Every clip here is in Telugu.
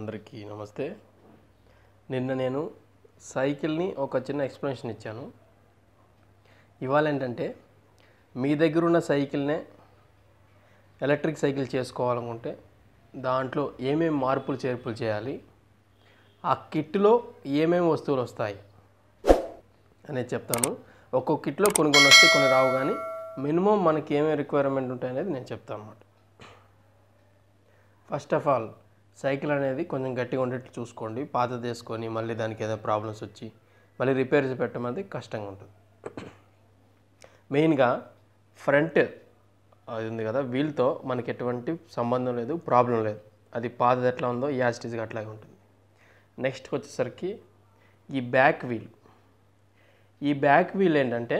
అందరికీ నమస్తే। నిన్న నేను సైకిల్ని ఒక చిన్న ఎక్స్‌ప్లనేషన్ ఇచ్చాను। ఇవాళ ఏంటంటే మీ దగ్గర ఉన్న సైకిల్నే ఎలక్ట్రిక్ సైకిల్ చేసుకోవాలనుకుంటే దాంట్లో ఏమేం మార్పులు చేర్పులు చేయాలి, ఆ కిట్లో ఏమేం వస్తువులు వస్తాయి అనేది చెప్తాను। ఒక్కొక్క కిట్లో కొన్ని కొన్ని వస్తాయి, కొన్ని రావు, కానీ మినిమం మనకి ఏమేం రిక్వైర్మెంట్ ఉంటాయి అనేది నేను చెప్తాను అన్నమాట। ఫస్ట్ ఆఫ్ ఆల్ సైకిల్ అనేది కొంచెం గట్టిగా ఉండేట్టు చూసుకోండి। పాతది వేసుకొని మళ్ళీ దానికి ఏదైనా ప్రాబ్లమ్స్ వచ్చి మళ్ళీ రిపేర్స్ పెట్టడం అనేది కష్టంగా ఉంటుంది। మెయిన్గా ఫ్రంట్ అది ఉంది కదా, వీల్తో మనకి ఎటువంటి సంబంధం లేదు, ప్రాబ్లం లేదు, అది పాతది ఎట్లా ఉందో యాస్టీజ్గా అట్లాగే ఉంటుంది। నెక్స్ట్కి వచ్చేసరికి ఈ బ్యాక్ వీల్, ఏంటంటే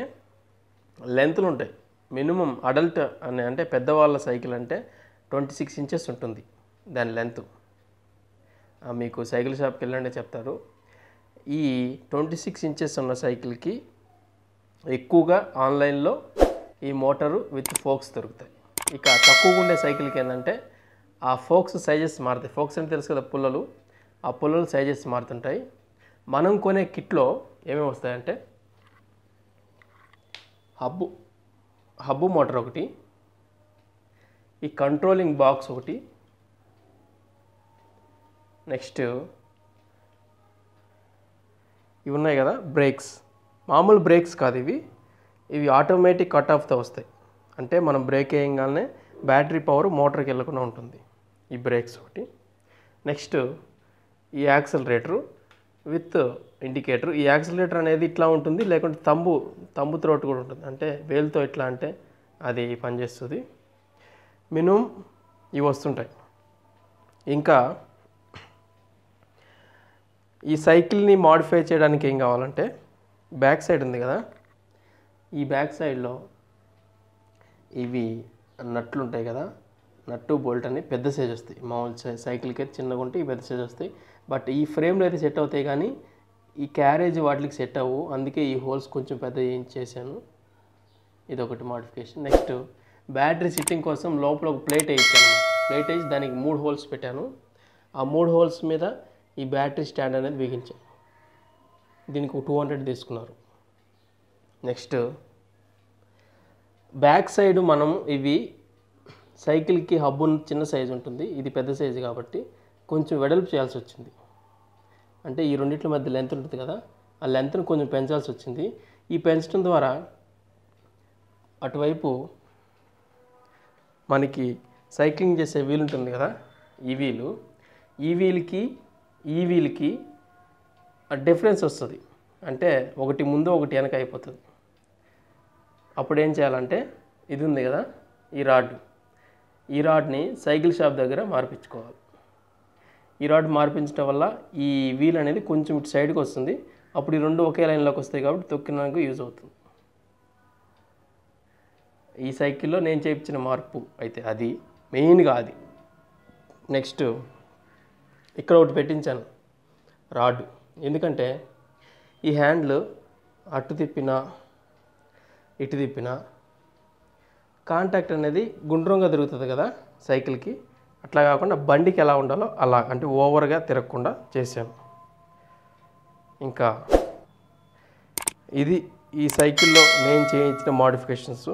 లెంత్లు ఉంటాయి। మినిమం అడల్ట్ అని అంటే పెద్దవాళ్ళ సైకిల్ అంటే 26 ఇంచెస్ ఉంటుంది దాని లెంత్। మీకు సైకిల్ షాప్కి వెళ్ళండి చెప్తారు। ఈ 26 ఇంచెస్ ఉన్న సైకిల్కి ఎక్కువగా ఆన్లైన్లో ఈ మోటారు విత్ ఫోక్స్ దొరుకుతాయి। ఇక తక్కువగా ఉండే సైకిల్కి ఏంటంటే ఆ ఫోక్స్ సైజెస్ మారుతాయి। ఫోక్స్ అంటే తెలుసు కదా, పుల్లలు, ఆ పుల్లలు సైజెస్ మారుతుంటాయి। మనం కొనే కిట్లో ఏమేమి వస్తాయంటే హబ్బు మోటార్ ఒకటి, ఈ కంట్రోలింగ్ బాక్స్ ఒకటి, నెక్స్ట్ ఇవి ఉన్నాయి కదా బ్రేక్స్, మామూలు బ్రేక్స్ కాదు ఇవి, ఇవి ఆటోమేటిక్ కట్ ఆఫ్తో వస్తాయి। అంటే మనం బ్రేక్ వేయగానే బ్యాటరీ పవర్ మోటార్కి వెళ్ళకుండా ఉంటుంది, ఈ బ్రేక్స్ ఒకటి, నెక్స్ట్ ఈ యాక్సిలరేటరు విత్ ఇండికేటర్। ఈ యాక్సిలరేటర్ అనేది ఇట్లా ఉంటుంది, లేకుంటే తంబు త్రోట్ కూడా ఉంటుంది, అంటే వేలుతో ఇట్లా అంటే అది పనిచేస్తుంది। మినిమం ఇవి వస్తుంటాయి। ఇంకా ఈ సైకిల్ని మాడిఫై చేయడానికి ఏం కావాలంటే బ్యాక్ సైడ్ ఉంది కదా, ఈ బ్యాక్ సైడ్లో ఇవి నట్లు ఉంటాయి కదా, నట్టు బోల్ట్ అని పెద్ద సైజ్ వస్తాయి। మామూలు సైకిల్కి అయితే చిన్నగా ఉంటాయి, పెద్ద సైజ్ వస్తాయి, బట్ ఈ ఫ్రేమ్లో అయితే సెట్ అవుతాయి, కానీ ఈ క్యారేజ్ వాటికి సెట్ అవ్వు, అందుకే ఈ హోల్స్ కొంచెం పెద్ద చేశాను, ఇదొకటి మాడిఫికేషన్। నెక్స్ట్ బ్యాటరీ సిట్టింగ్ కోసం లోపల ఒక ప్లేట్ వేయించాను, ప్లేట్ వేసి దానికి 3 హోల్స్ పెట్టాను, ఆ 3 హోల్స్ మీద ఈ బ్యాటరీ స్టాండ్ అనేది బిగించాను, దీనికి 200 తీసుకున్నారు। నెక్స్ట్ బ్యాక్ సైడ్ మనం ఇవి సైకిల్కి హబ్బు చిన్న సైజు ఉంటుంది, ఇది పెద్ద సైజు కాబట్టి కొంచెం వెడల్పు చేయాల్సి వచ్చింది, అంటే ఈ రెండింటి మధ్య లెంత్ ఉంటుంది కదా, ఆ లెంత్ను కొంచెం పెంచాల్సి వచ్చింది। ఈ పెంచడం ద్వారా అటువైపు మనకి సైక్లింగ్ చేసే వీల్ ఉంటుంది కదా, ఈ వీల్కి డిఫరెన్స్ వస్తుంది, అంటే ఒకటి ముందు ఒకటి వెనక అయిపోతుంది। అప్పుడు ఏం చేయాలంటే ఇది ఉంది కదా ఈ రాడ్ని సైకిల్ షాప్ దగ్గర మార్పించుకోవాలి। ఈ రాడ్ మార్పించడం వల్ల ఈ వీల్ అనేది కొంచెం ఇటు సైడ్కి వస్తుంది, అప్పుడు ఈ రెండు ఒకే లైన్లోకి వస్తాయి కాబట్టి తొక్కినానికి యూజ్ అవుతుంది। ఈ సైకిల్లో నేను చేయించిన మార్పు అయితే అది మెయిన్గా అది। నెక్స్ట్ ఇక్కడ ఒకటి పెట్టించాను రాడ్, ఎందుకంటే ఈ హ్యాండ్లు అటు తిప్పినా ఇటు తిప్పినా కాంటాక్ట్ అనేది గుండ్రంగా తిరుగుతుంది కదా సైకిల్కి, అట్లా కాకుండా బండికి ఎలా ఉండాలో అలా, అంటే ఓవర్గా తిరగకుండా చేశాను। ఇంకా ఇది ఈ సైకిల్లో నేను చేయించిన మాడిఫికేషన్స్।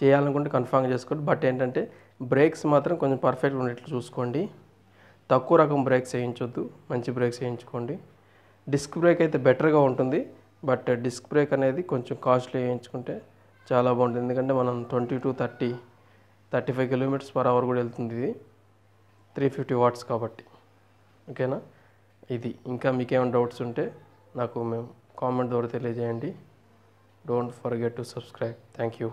చేయాలనుకుంటే కన్ఫర్మ్ చేసుకోండి, బట్ ఏంటంటే బ్రేక్స్ మాత్రం కొంచెం పర్ఫెక్ట్గా ఉండేట్లు చూసుకోండి। తక్కువ రకం బ్రేక్స్ వేయించొద్దు, మంచి బ్రేక్స్ వేయించుకోండి। డిస్క్ బ్రేక్ అయితే బెటర్గా ఉంటుంది, బట్ డిస్క్ బ్రేక్ అనేది కొంచెం కాస్ట్లీ వేయించుకుంటే చాలా బాగుంటుంది, ఎందుకంటే మనం 20 to 35 km/h కూడా వెళ్తుంది ఇది, 350 watts కాబట్టి, ఓకేనా ఇది। ఇంకా మీకేమైనా డౌట్స్ ఉంటే నాకు కామెంట్ ద్వారా తెలియజేయండి। Don't forget to subscribe, thank you.